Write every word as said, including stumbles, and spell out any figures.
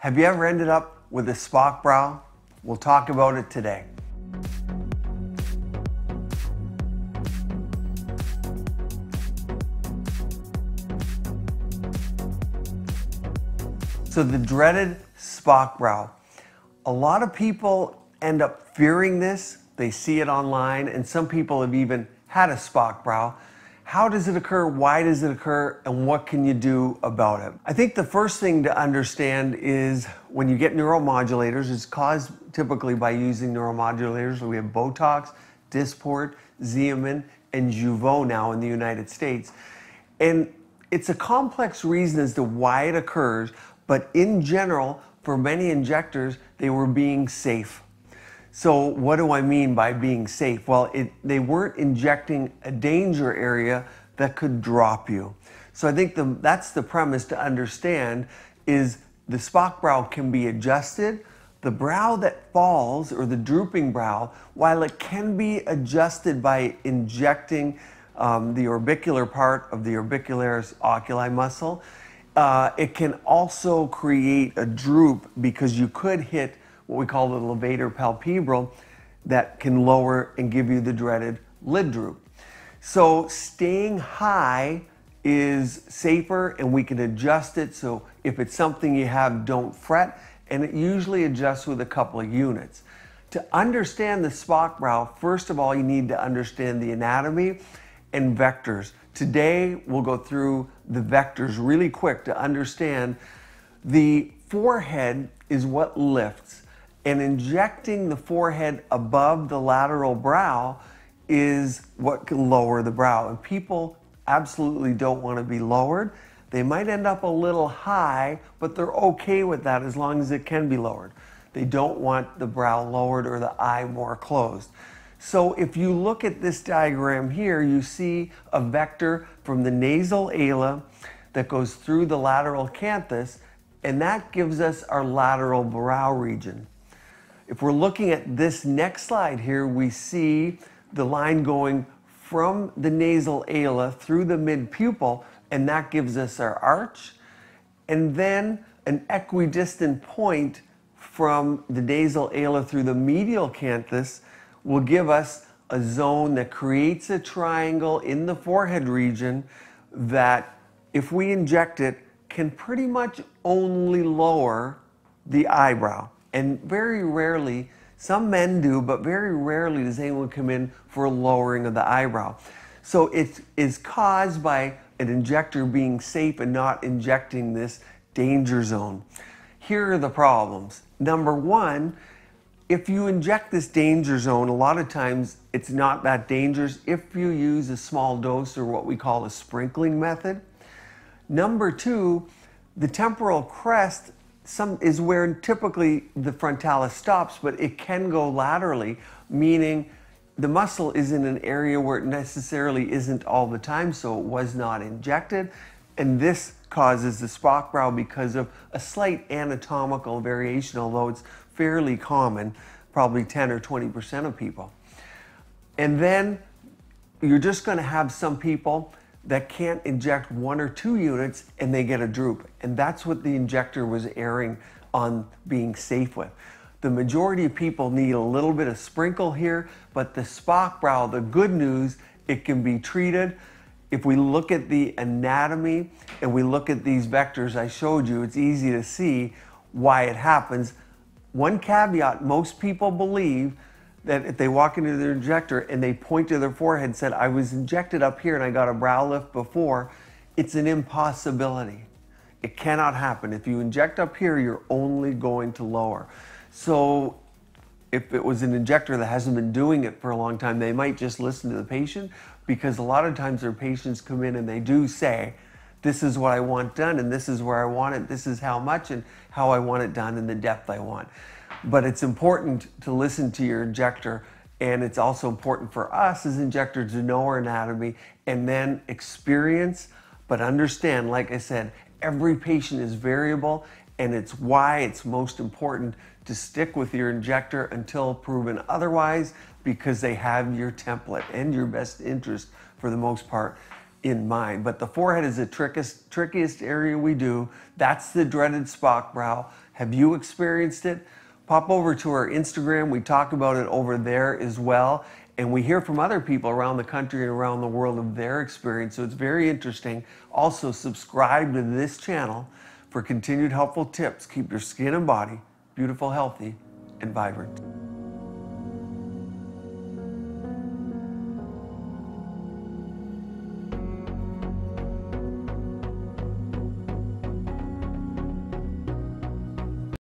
Have you ever ended up with a Spock brow? We'll talk about it today. So the dreaded Spock brow. A lot of people end up fearing this. They see it online, and some people have even had a Spock brow. How does it occur, why does it occur, and what can you do about it? I think the first thing to understand is when you get neuromodulators, it's caused typically by using neuromodulators. We have Botox, Dysport, Xeomin, and Jeuveau now in the United States. And it's a complex reason as to why it occurs, but in general, for many injectors, they were being safe. So what do I mean by being safe? Well, it, they weren't injecting a danger area that could drop you. So I think the, that's the premise to understand is the Spock brow can be adjusted. The brow that falls or the drooping brow, while it can be adjusted by injecting um, the orbicular part of the orbicularis oculi muscle, uh, it can also create a droop because you could hit what we call the levator palpebrae that can lower and give you the dreaded lid droop. So staying high is safer and we can adjust it. So if it's something you have, don't fret. And it usually adjusts with a couple of units. To understand the Spock brow, first of all, you need to understand the anatomy and vectors. Today, we'll go through the vectors really quick to understand the forehead is what lifts. And injecting the forehead above the lateral brow is what can lower the brow. And people absolutely don't want to be lowered. They might end up a little high, but they're okay with that as long as it can be lowered. They don't want the brow lowered or the eye more closed. So if you look at this diagram here, you see a vector from the nasal ala that goes through the lateral canthus, and that gives us our lateral brow region. If we're looking at this next slide here, we see the line going from the nasal ala through the mid-pupil, and that gives us our arch, and then an equidistant point from the nasal ala through the medial canthus will give us a zone that creates a triangle in the forehead region that, if we inject it, can pretty much only lower the eyebrow. And very rarely, some men do, but very rarely does anyone come in for a lowering of the eyebrow. So it is caused by an injector being safe and not injecting this danger zone. Here are the problems. Number one, if you inject this danger zone, a lot of times it's not that dangerous if you use a small dose or what we call a sprinkling method. Number two, the temporal crest some, is where typically the frontalis stops, but it can go laterally, meaning the muscle is in an area where it necessarily isn't all the time, so it was not injected. And this causes the Spock brow because of a slight anatomical variation, although it's fairly common, probably ten or twenty percent of people. And then you're just gonna have some people that can't inject one or two units and they get a droop. And that's what the injector was erring on being safe with. The majority of people need a little bit of sprinkle here, but the Spock brow, the good news, it can be treated. If we look at the anatomy and we look at these vectors I showed you, it's easy to see why it happens. One caveat, most people believe that if they walk into their injector and they point to their forehead and said, I was injected up here and I got a brow lift before, it's an impossibility. It cannot happen. If you inject up here, you're only going to lower. So if it was an injector that hasn't been doing it for a long time, they might just listen to the patient, because a lot of times their patients come in and they do say, this is what I want done and this is where I want it, this is how much and how I want it done and the depth I want. But it's important to listen to your injector, and it's also important for us as injectors to know our anatomy and then experience, but understand, like I said, every patient is variable, and it's why it's most important to stick with your injector until proven otherwise, because they have your template and your best interest for the most part in mind. But the forehead is the trickiest, trickiest area we do. That's the dreaded Spock brow. Have you experienced it? Pop over to our Instagram. We talk about it over there as well. And we hear from other people around the country and around the world of their experience. So it's very interesting. Also, subscribe to this channel for continued helpful tips. Keep your skin and body beautiful, healthy, and vibrant.